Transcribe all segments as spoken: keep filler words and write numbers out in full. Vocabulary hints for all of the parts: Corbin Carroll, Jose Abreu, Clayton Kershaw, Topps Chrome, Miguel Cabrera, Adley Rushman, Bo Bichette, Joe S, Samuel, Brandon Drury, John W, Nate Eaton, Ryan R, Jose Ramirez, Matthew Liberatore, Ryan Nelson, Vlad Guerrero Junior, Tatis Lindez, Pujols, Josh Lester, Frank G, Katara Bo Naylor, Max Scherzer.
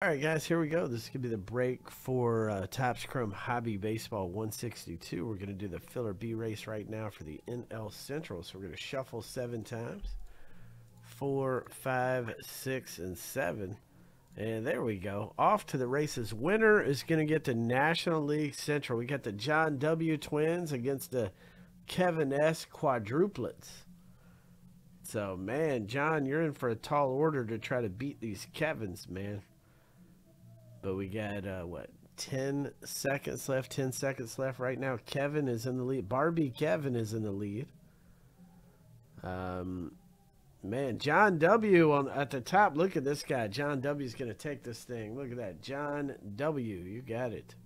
All right, guys, here we go. This is going to be the break for uh, Topps Chrome Hobby Baseball one sixty-two. We're going to do the filler B race right now for the N L Central. So we're going to shuffle seven times. Four, five, six, and seven. And there we go. Off to the races. Winner is going to get the National League Central. We got the John W Twins against the Kevin S Quadruplets. So, man, John, you're in for a tall order to try to beat these Kevins, man. But we got, uh, what, ten seconds left, ten seconds left right now. Kevin is in the lead. Barbie Kevin is in the lead. Um, man, John W. on at the top. Look at this guy. John W. is going to take this thing. Look at that. John W. You got it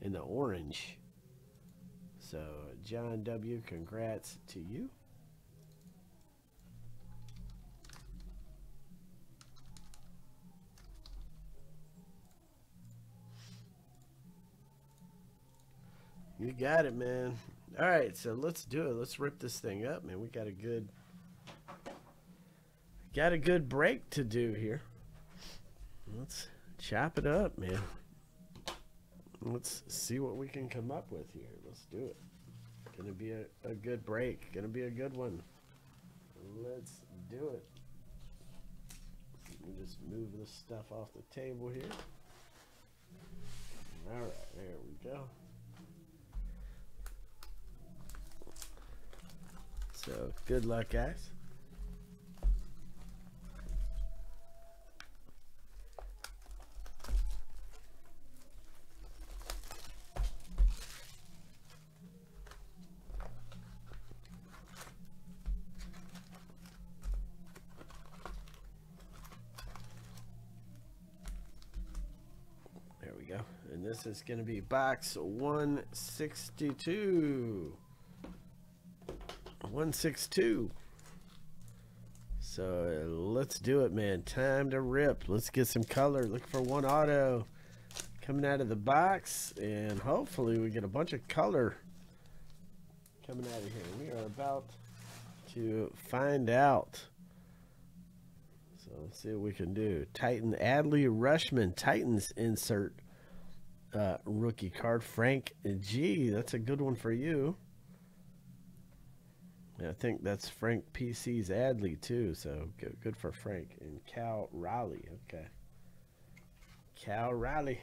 in the orange. So, John W., congrats to you. You got it, man. All right, so let's do it. Let's rip this thing up, man. We got a good, got a good break to do here. Let's chop it up, man. Let's see what we can come up with here. Let's do it. Gonna be a, a good break. Gonna be a good one. Let's do it. Let me just move this stuff off the table here. All right, there we go. So, good luck, guys. There we go. And this is going to be box one sixty-two. one sixty-two. So uh, let's do it, man. Time to rip. Let's get some color. Look for one auto coming out of the box, and hopefully we get a bunch of color coming out of here. We are about to find out. So let's see what we can do. Titan Adley Rushman, Titans insert uh, rookie card. Frank G. That's a good one for you. I think that's Frank P C's Adley too, so good, good for Frank. And Cal Raleigh, okay. Cal Raleigh.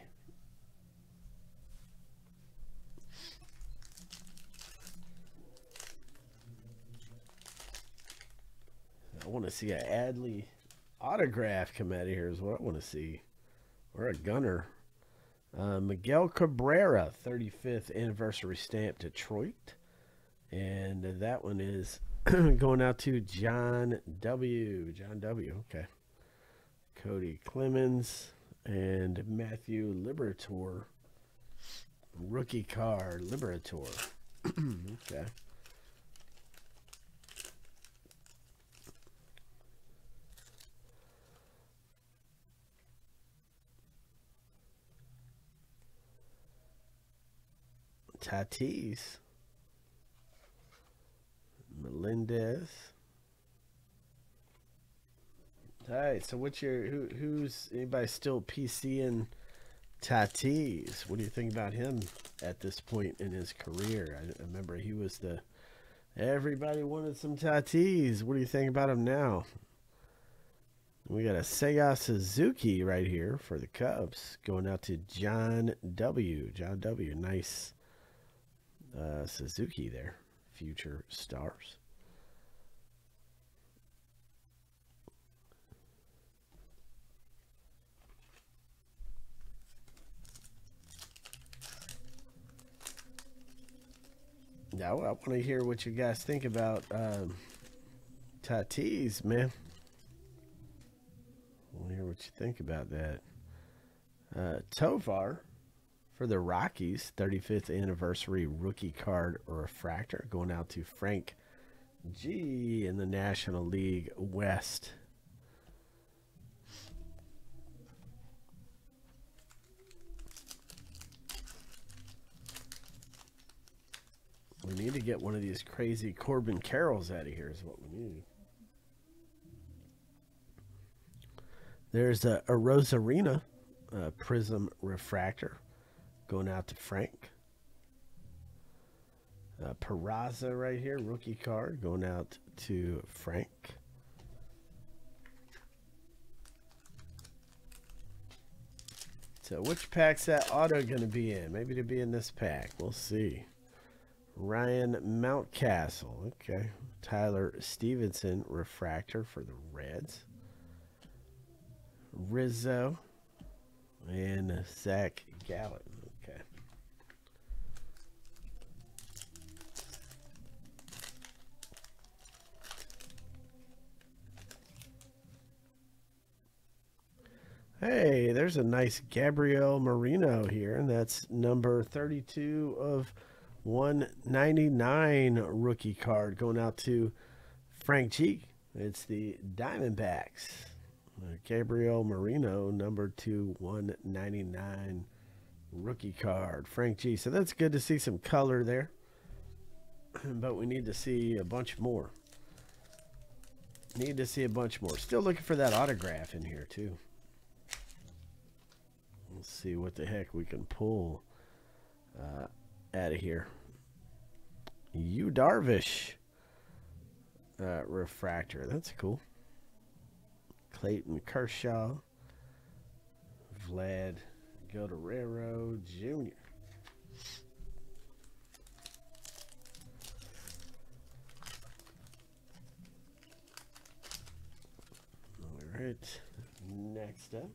I want to see an Adley autograph come out of here is what I want to see. Or a gunner. Uh, Miguel Cabrera, thirty-fifth anniversary stamp, Detroit. And that one is going out to John W. John W. Okay. Cody Clemens and Matthew Liberatore. Rookie card, Liberatore. Okay. Tatis. Lindez. All right, so what's your who, who's anybody still PCing Tatis? What do you think about him at this point in his career? I, I remember he was the everybody wanted some Tatis. What do you think about him now? We got a Seiya Suzuki right here for the Cubs going out to John W. John W. Nice uh, Suzuki there. Future stars. Now I want to hear what you guys think about um, Tatis, man. I want to hear what you think about that. Uh, Tovar. For the Rockies, thirty-fifth anniversary rookie card refractor going out to Frank G in the National League West. We need to get one of these crazy Corbin Carrolls out of here is what we need. There's a, a Rosarina uh, Prism Refractor going out to Frank. Uh, Peraza right here, rookie card going out to Frank. So which pack's that auto going to be in? Maybe it'll be in this pack. We'll see. Ryan Mountcastle. Okay. Tyler Stevenson refractor for the Reds. Rizzo. And Zach Gallon. Okay. Hey, there's a nice Gabriel Marino here, and that's number thirty-two of one ninety-nine rookie card going out to Frank G. It's the Diamondbacks. Gabriel Marino, number two, one ninety-nine rookie card, Frank G. So that's good to see some color there, but we need to see a bunch more. Need to see a bunch more. Still looking for that autograph in here too. Let's see what the heck we can pull uh, out of here. Yu Darvish uh, refractor. That's cool. Clayton Kershaw. Vlad Guerrero Junior All right. Next up.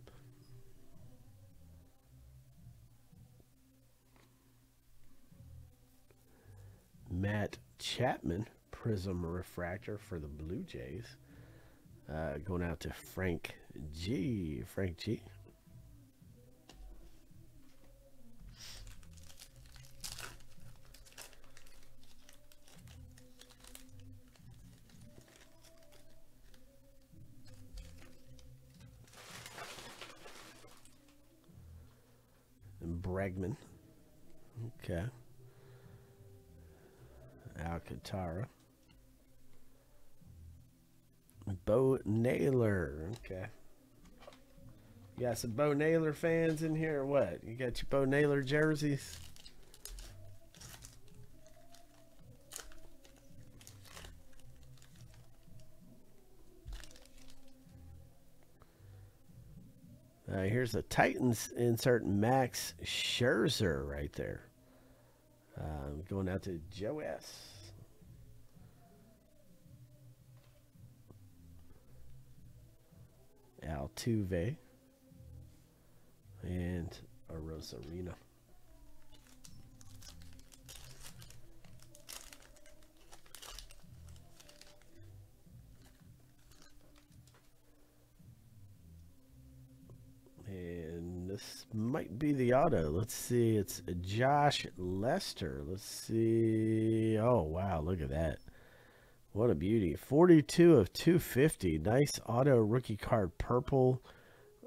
Matt Chapman, Prism Refractor for the Blue Jays. Uh, going out to Frank G. Frank G. And Bregman. Okay. Katara Bo Naylor. Okay, you got some Bo Naylor fans in here or what? You got your Bo Naylor jerseys? Uh, here's the Titans insert, Max Scherzer right there, um, going out to Joe S. Altuve and a Rosarina. And this might be the auto. Let's see. It's Josh Lester. Let's see. Oh, wow. Look at that. What a beauty. forty-two of two fifty. Nice auto rookie card. Purple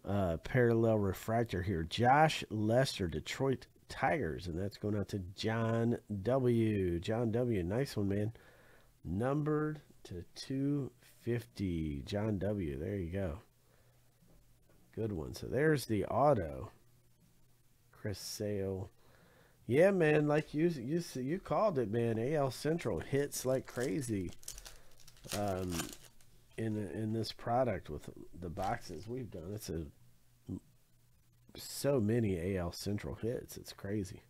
uh, parallel refractor here. Josh Lester, Detroit Tigers. And that's going out to John W. John W. Nice one, man. Numbered to two fifty. John W. There you go. Good one. So there's the auto. Chris Sale. Yeah, man, like you you you called it, man. A L Central hits like crazy um, in in this product with the boxes we've done. It's a so many A L Central hits. It's crazy.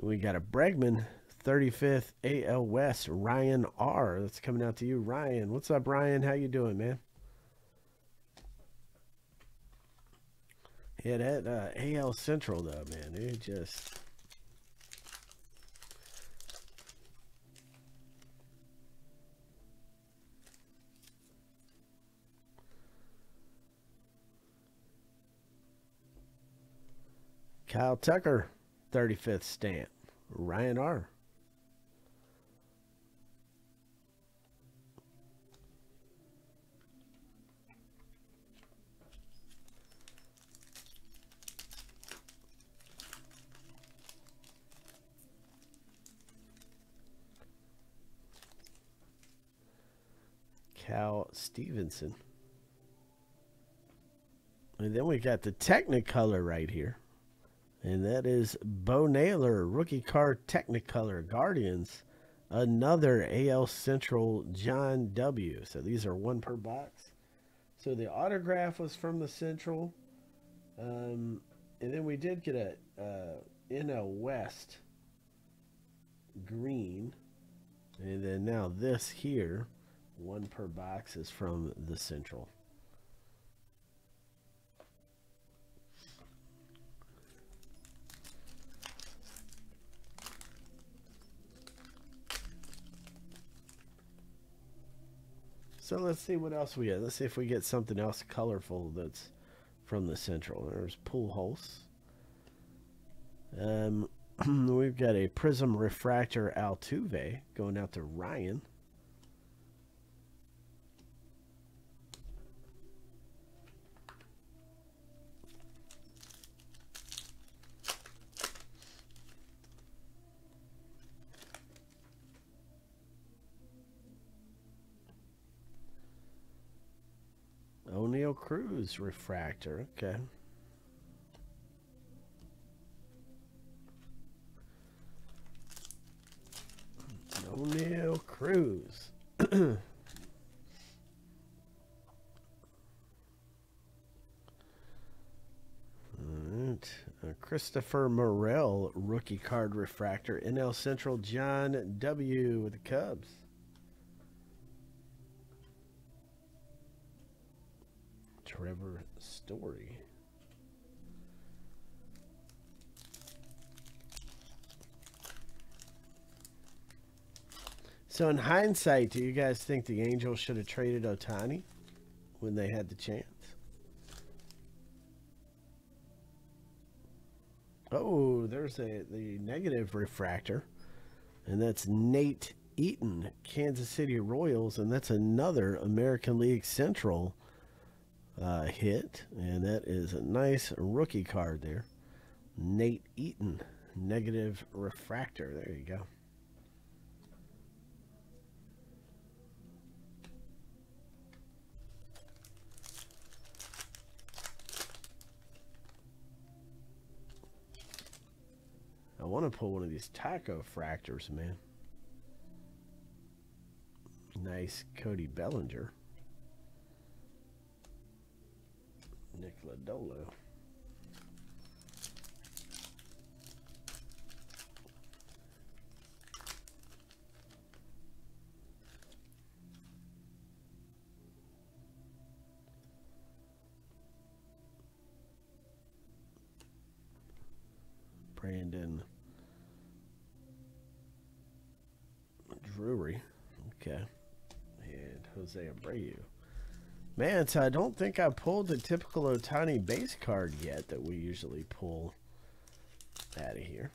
We got a Bregman thirty-fifth A L West, Ryan R. That's coming out to you, Ryan. What's up, Ryan? How you doing, man? Yeah, that uh, A L Central though, man, it just Kyle Tucker, thirty-fifth stamp, Ryan R. Kyle Stevenson. And then we've got the Technicolor right here. And that is Bo Naylor, rookie card Technicolor Guardians. Another A L Central John W. So these are one per box. So the autograph was from the Central. Um, and then we did get a uh, N L West green. And then now this here, one per box, is from the Central. So let's see what else we get. Let's see if we get something else colorful that's from the Central. There's Pujols. Um, we've got a Prism Refractor Altuve going out to Ryan. Cruz refractor. Okay. O'Neill Cruz. Alright. Uh, Christopher Morel, rookie card refractor. N L Central John W with the Cubs. Trevor Story. So in hindsight, do you guys think the Angels should have traded Ohtani when they had the chance? Oh, there's a the negative refractor, and that's Nate Eaton, Kansas City Royals, and that's another American League Central Uh, hit, and that is a nice rookie card there. Nate Eaton, negative refractor. There you go. I want to pull one of these taco fractors, man. Nice Cody Bellinger. Nicoladolo. Brandon Drury. Okay. And Jose Abreu. Man, so I don't think I pulled the typical Ohtani base card yet that we usually pull out of here.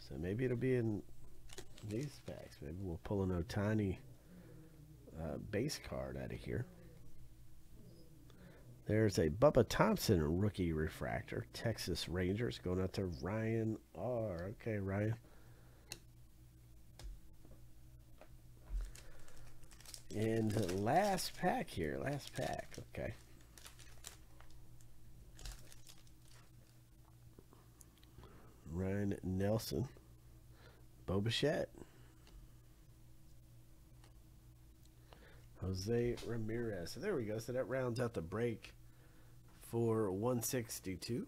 So maybe it'll be in these packs. Maybe we'll pull an Ohtani uh, base card out of here. There's a Bubba Thompson rookie refractor. Texas Rangers going out to Ryan R. Okay, Ryan. And last pack here, last pack, okay. Ryan Nelson, Bo Bichette, Jose Ramirez. So there we go. So that rounds out the break for one sixty-two.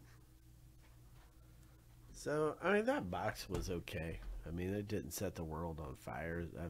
So, I mean, that box was okay. I mean, it didn't set the world on fire. I